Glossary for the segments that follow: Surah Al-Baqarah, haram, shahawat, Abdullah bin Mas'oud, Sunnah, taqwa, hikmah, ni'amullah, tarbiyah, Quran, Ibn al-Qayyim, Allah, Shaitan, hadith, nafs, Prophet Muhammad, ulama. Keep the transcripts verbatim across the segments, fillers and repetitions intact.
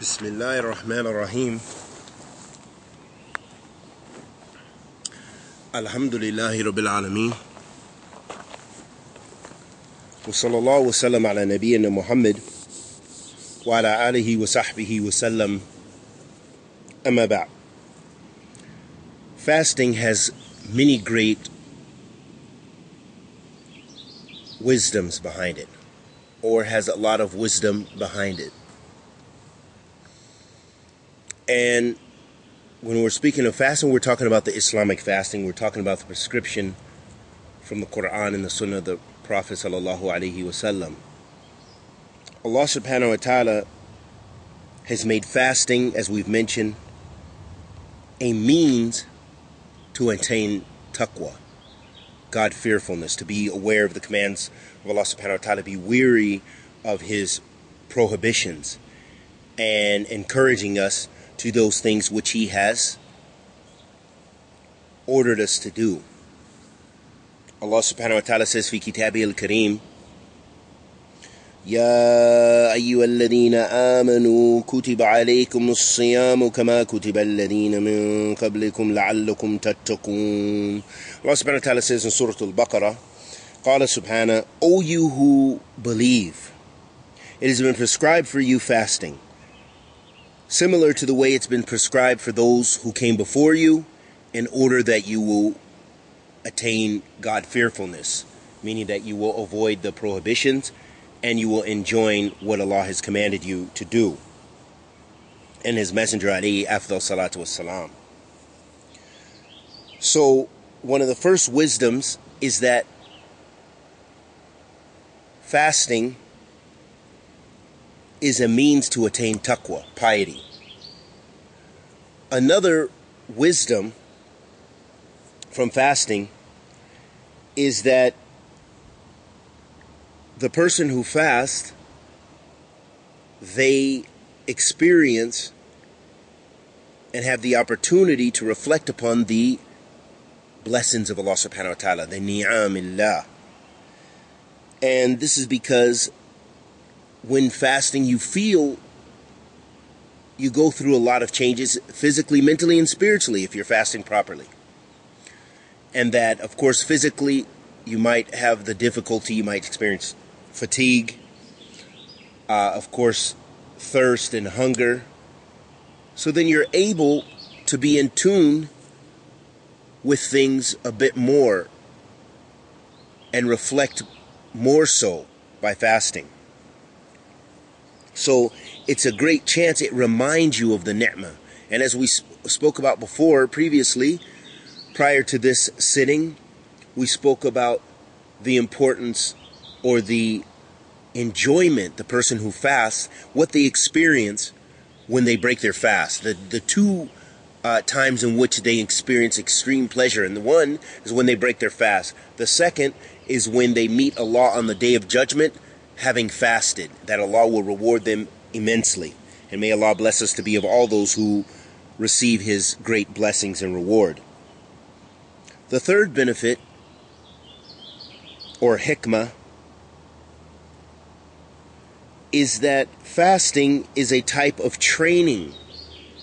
Bismillahir Rahmanir Rahim. Alhamdulillahi Rabbil Alameen. Wa sallallahu wa sallam ala nabiyyina Muhammad wa ala alihi wa sahbihi wa sallam. Amma ba'. Fasting has many great wisdoms behind it, or has a lot of wisdom behind it. And when we're speaking of fasting, we're talking about the Islamic fasting. We're talking about the prescription from the Quran and the Sunnah of the Prophet sallallahu alaihi wasallam. Allah subhanahu wa ta'ala has made fasting, as we've mentioned, a means to attain taqwa, God-fearfulness, to be aware of the commands of Allah subhanahu wa ta'ala, be weary of His prohibitions, and encouraging us to those things which He has ordered us to do. Allah subhanahu wa ta'ala says, في كتابه الكريم, يَا أَيُّهَا الَّذِينَ آمَنُوا كُتِبَ عَلَيْكُمُ الصِّيَامُ كَمَا كُتِبَ الَّذِينَ مِنْ قَبْلِكُمْ لَعَلَّكُمْ تَتَّقُونَ. Allah subhanahu wa ta'ala says in Surah Al-Baqarah, قَالَ سُبْحَانَهُ, O you who believe, it has been prescribed for you fasting, similar to the way it's been prescribed for those who came before you, in order that you will attain God-fearfulness, meaning that you will avoid the prohibitions and you will enjoin what Allah has commanded you to do, and His Messenger alayhi afdal salatu wassalam. So one of the first wisdoms is that fasting is a means to attain taqwa, piety. Another wisdom from fasting is that the person who fasts, they experience and have the opportunity to reflect upon the blessings of Allah subhanahu wa ta'ala, the ni'amullah. And this is because when fasting, you feel, you go through a lot of changes physically, mentally, and spiritually if you're fasting properly. And that, of course, physically, you might have the difficulty, you might experience fatigue, uh, of course, thirst and hunger. So then you're able to be in tune with things a bit more and reflect more so by fasting. So it's a great chance. It reminds you of the ni'mah. And as we sp- spoke about before, previously, prior to this sitting, we spoke about the importance or the enjoyment, the person who fasts, what they experience when they break their fast. The, the two uh, times in which they experience extreme pleasure. And the one is when they break their fast. The second is when they meet Allah on the Day of Judgment, having fasted, that Allah will reward them immensely. And may Allah bless us to be of all those who receive His great blessings and reward. The third benefit, or hikmah, is that fasting is a type of training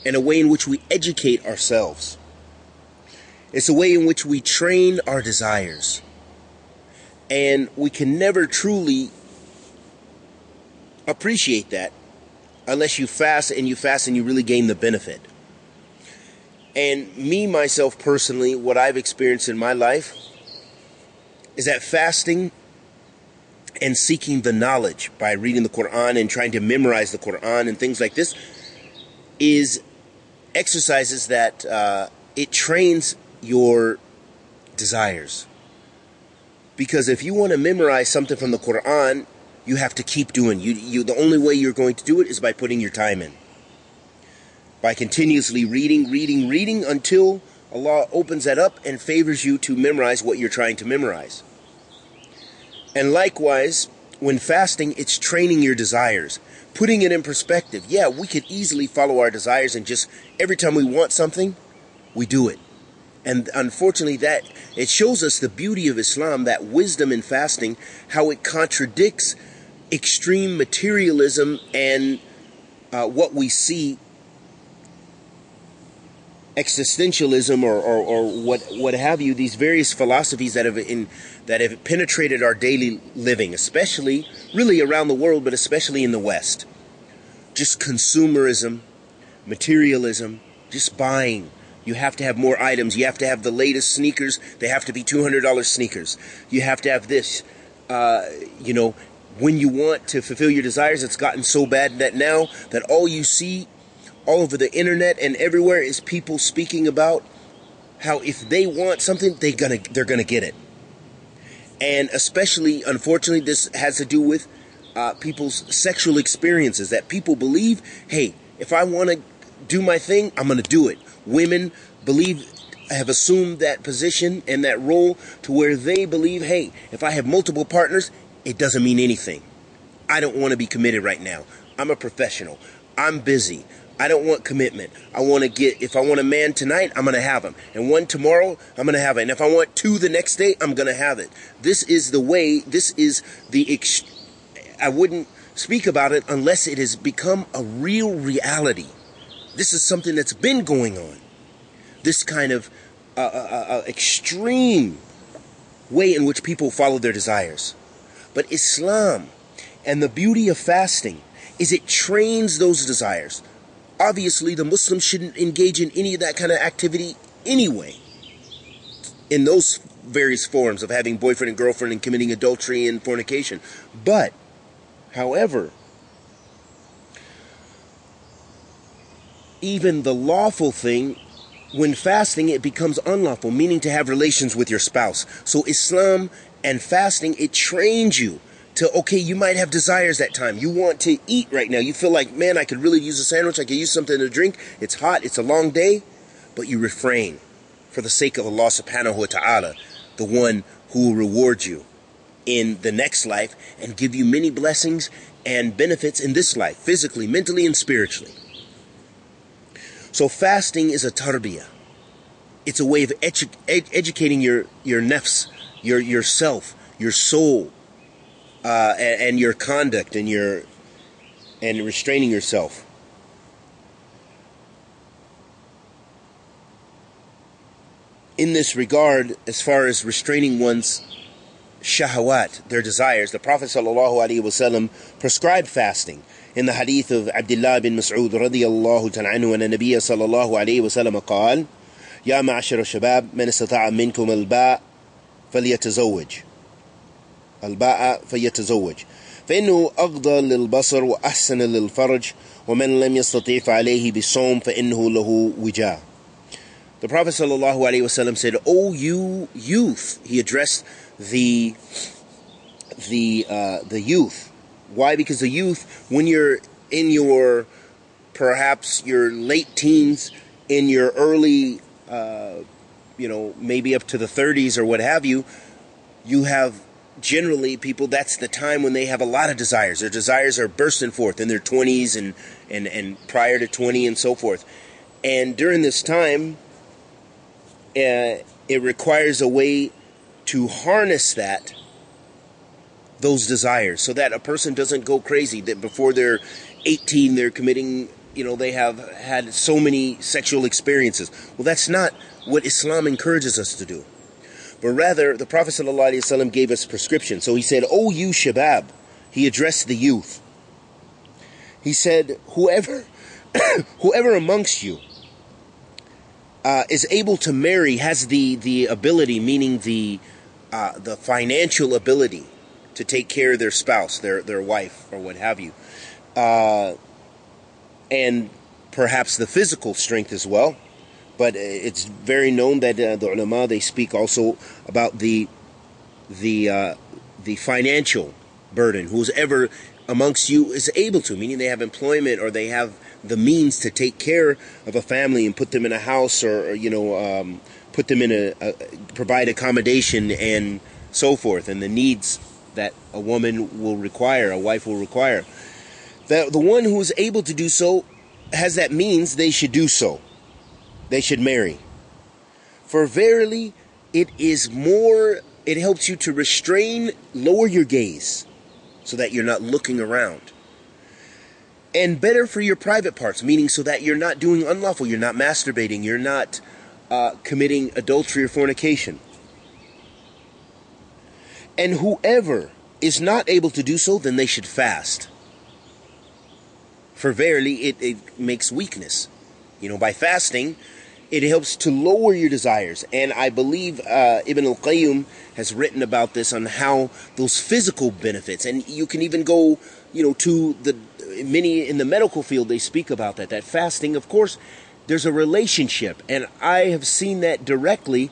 and a way in which we educate ourselves. It's a way in which we train our desires. And we can never truly appreciate that unless you fast and you fast and you really gain the benefit. And me, myself personally, what I've experienced in my life is that fasting and seeking the knowledge by reading the Quran and trying to memorize the Quran and things like this is exercises that uh, it trains your desires. Because if you want to memorize something from the Quran, you have to keep doing. You, you, the only way you're going to do it is by putting your time in. By continuously reading, reading, reading until Allah opens that up and favors you to memorize what you're trying to memorize. And likewise, when fasting, it's training your desires, putting it in perspective. Yeah, we could easily follow our desires and just every time we want something, we do it. And unfortunately, that it shows us the beauty of Islam, that wisdom in fasting, how it contradicts extreme materialism and uh, uh, what we see existentialism or, or, or what what have you, these various philosophies that have in that have penetrated our daily living, especially really around the world, but especially in the West. Just consumerism, materialism, just buying. You have to have more items. You have to have the latest sneakers. They have to be two hundred dollar sneakers. You have to have this. Uh, you know, when you want to fulfill your desires, it's gotten so bad that now that all you see all over the internet and everywhere is people speaking about how if they want something, they gonna they're gonna get it. And especially, unfortunately, this has to do with uh, people's sexual experiences, that people believe, hey, if I want to do my thing, I'm gonna do it. Women believe, have assumed that position and that role to where they believe, hey, if I have multiple partners, it doesn't mean anything. I don't want to be committed right now. I'm a professional. I'm busy. I don't want commitment. I want to get, if I want a man tonight, I'm going to have him. And one tomorrow, I'm going to have it. And if I want two the next day, I'm going to have it. This is the way, this is the, ex I wouldn't speak about it unless it has become a real reality. This is something that's been going on. This kind of uh, uh, uh, extreme way in which people follow their desires. But Islam and the beauty of fasting is it trains those desires. Obviously, the Muslims shouldn't engage in any of that kind of activity anyway. In those various forms of having boyfriend and girlfriend and committing adultery and fornication. But, however, even the lawful thing, when fasting, it becomes unlawful, meaning to have relations with your spouse. So Islam and fasting, it trains you to, okay, you might have desires that time. You want to eat right now. You feel like, man, I could really use a sandwich. I could use something to drink. It's hot. It's a long day. But you refrain for the sake of Allah subhanahu wa ta'ala, the one who will reward you in the next life and give you many blessings and benefits in this life, physically, mentally, and spiritually. So fasting is a tarbiyah. It's a way of edu ed educating your, your nafs, your, yourself, your soul, Uh, and, and your conduct and your and restraining yourself. In this regard, as far as restraining one's shahawat, their desires, the Prophet ﷺ prescribed fasting in the hadith of Abdullah bin Mas'oud radiyallahu ta'ala anhu and the Nabiya sallallahu alayhi wa sallam قال يا معشر الشباب من استطاع منكم الباء فليتزوج الباء فيتزوج فإنه أغضى للبصر وأحسن للفرج ومن لم يستطيع فعليه بالصوم فإنه له وجاء. The Prophet sallallahu alaihi wasallam said, "O you youth," he addressed the the uh, the youth. Why? Because the youth, when you're in your perhaps your late teens, in your early, uh, you know, maybe up to the thirties or what have you, you have. Generally, people, that's the time when they have a lot of desires. Their desires are bursting forth in their twenties and, and, and prior to twenty and so forth. And during this time, uh, it requires a way to harness that, those desires, so that a person doesn't go crazy, that before they're eighteen, they're committing, you know, they have had so many sexual experiences. Well, that's not what Islam encourages us to do. But rather, the Prophet ﷺ gave us prescription. So he said, "O you shabab," he addressed the youth. He said, "Whoever, whoever amongst you uh, is able to marry, has the the ability, meaning the uh, the financial ability to take care of their spouse, their their wife, or what have you, uh, and perhaps the physical strength as well." But it's very known that uh, the ulama, they speak also about the the uh, the financial burden. Who's ever amongst you is able to, meaning they have employment or they have the means to take care of a family and put them in a house, or, or you know, um, put them in a, a provide accommodation and so forth, and the needs that a woman will require, a wife will require. The the one who is able to do so, has that means, they should do so. They should marry. For verily, it is more, it helps you to restrain, lower your gaze so that you're not looking around. and better for your private parts, meaning so that you're not doing unlawful, you're not masturbating, you're not uh, committing adultery or fornication. And whoever is not able to do so, then they should fast. For verily, it, it makes weakness. You know, by fasting, it helps to lower your desires. And I believe uh, Ibn al-Qayyim has written about this, on how those physical benefits, and you can even go, you know, to the many in the medical field, they speak about that, that fasting, of course, there's a relationship. And I have seen that directly,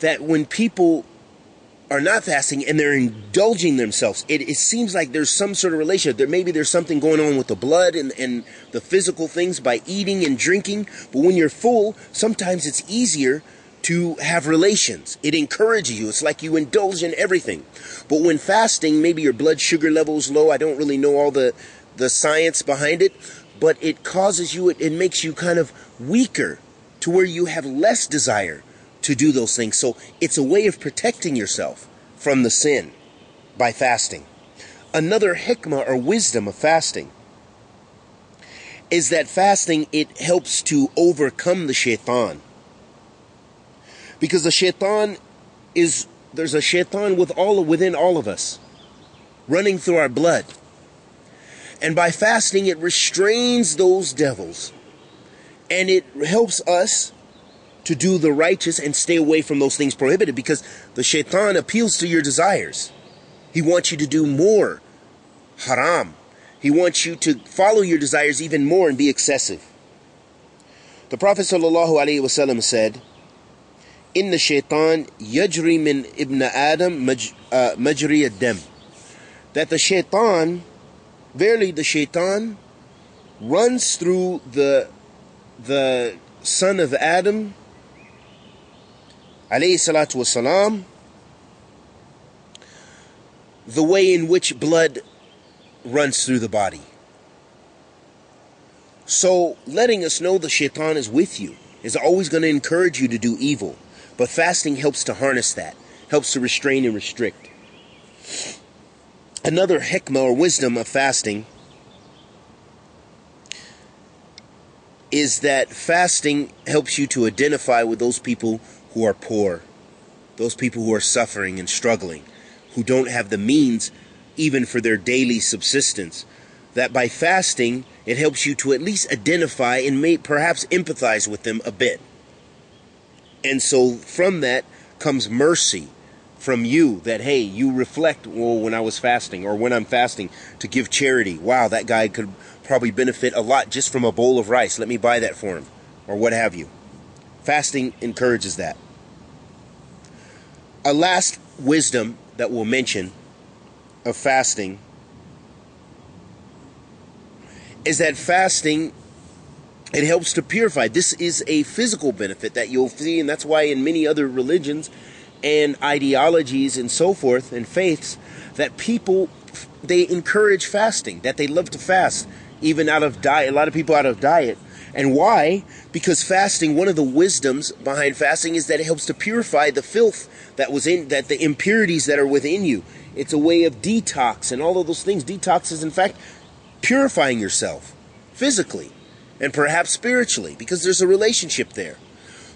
that when people are not fasting and they're indulging themselves, it, it seems like there's some sort of relationship. There maybe there's something going on with the blood and, and the physical things by eating and drinking. But when you're full, sometimes it's easier to have relations. It encourages you. It's like you indulge in everything. But when fasting, maybe your blood sugar level is low. I don't really know all the, the science behind it, but it causes you, it, it makes you kind of weaker, to where you have less desire to do those things. So it's a way of protecting yourself from the sin by fasting. Another hikmah or wisdom of fasting is that fasting, it helps to overcome the shaitan. Because the shaitan is, there's a shaitan with all, within all of us, running through our blood. And by fasting, it restrains those devils, and it helps us to do the righteous and stay away from those things prohibited, because the shaitan appeals to your desires. He wants you to do more haram. He wants you to follow your desires even more and be excessive. The Prophet ﷺ said, "In the shaitan yajri min ibn Adam majri ad-dam," that the shaitan, verily the shaitan runs through the, the son of Adam, alayhi salatu wasalam, the way in which blood runs through the body. So letting us know the shaitan is with you, is always going to encourage you to do evil. But fasting helps to harness that, helps to restrain and restrict. Another hikmah or wisdom of fasting is that fasting helps you to identify with those people who are poor, those people who are suffering and struggling, who don't have the means even for their daily subsistence. That by fasting, it helps you to at least identify and may perhaps empathize with them a bit. And so from that comes mercy from you, that, hey, you reflect, well, when I was fasting, or when I'm fasting, to give charity. Wow, that guy could probably benefit a lot just from a bowl of rice. Let me buy that for him, or what have you. Fasting encourages that. A last wisdom that we'll mention of fasting is that fasting, it helps to purify. This is a physical benefit that you'll see, and that's why in many other religions and ideologies and so forth and faiths, that people, they encourage fasting, that they love to fast, even out of diet, a lot of people out of diet. And why? Because fasting, one of the wisdoms behind fasting is that it helps to purify the filth that was in, that the impurities that are within you. It's a way of detox and all of those things. Detox is, in fact, purifying yourself physically and perhaps spiritually, because there's a relationship there.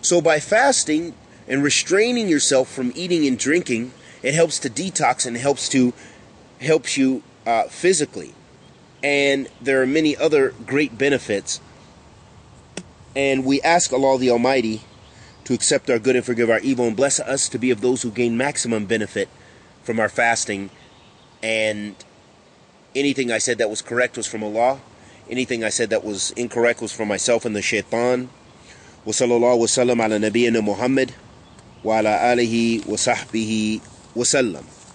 So by fasting and restraining yourself from eating and drinking, it helps to detox and helps to helps you uh, physically. And there are many other great benefits. And we ask Allah the Almighty to accept our good and forgive our evil, and bless us to be of those who gain maximum benefit from our fasting. And anything I said that was correct was from Allah. Anything I said that was incorrect was from myself and the shaitan. Wa sallallahu wa sallam ala nabiyyina Muhammad wa ala alihi wa sahbihi wa sallam.